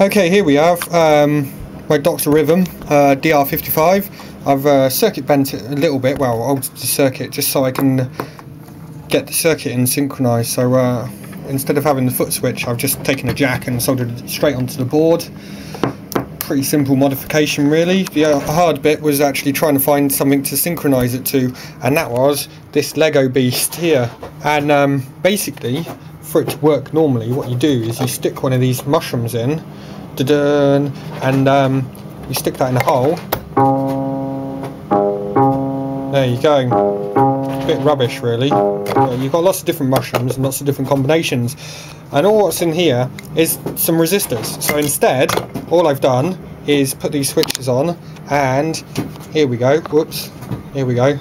Okay, here we have my Dr. Rhythm DR55. I've circuit bent it a little bit, well, altered the circuit just so I can get the circuit in synchronized. So instead of having the foot switch, I've just taken a jack and soldered it straight onto the board. Pretty simple modification, really. The hard bit was actually trying to find something to synchronize it to, and that was this LEGO beast here. And basically, for it to work normally, what you do is you stick one of these mushrooms in, and you stick that in a hole. There you go. It's a bit rubbish, really. You've got lots of different mushrooms and lots of different combinations, and all what's in here is some resistors. So instead, all I've done is put these switches on, and here we go, whoops, here we go.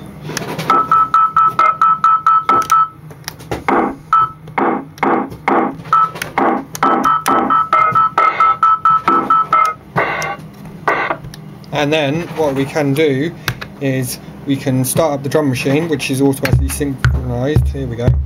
And then what we can do is we can start up the drum machine, which is automatically synchronized. Here we go.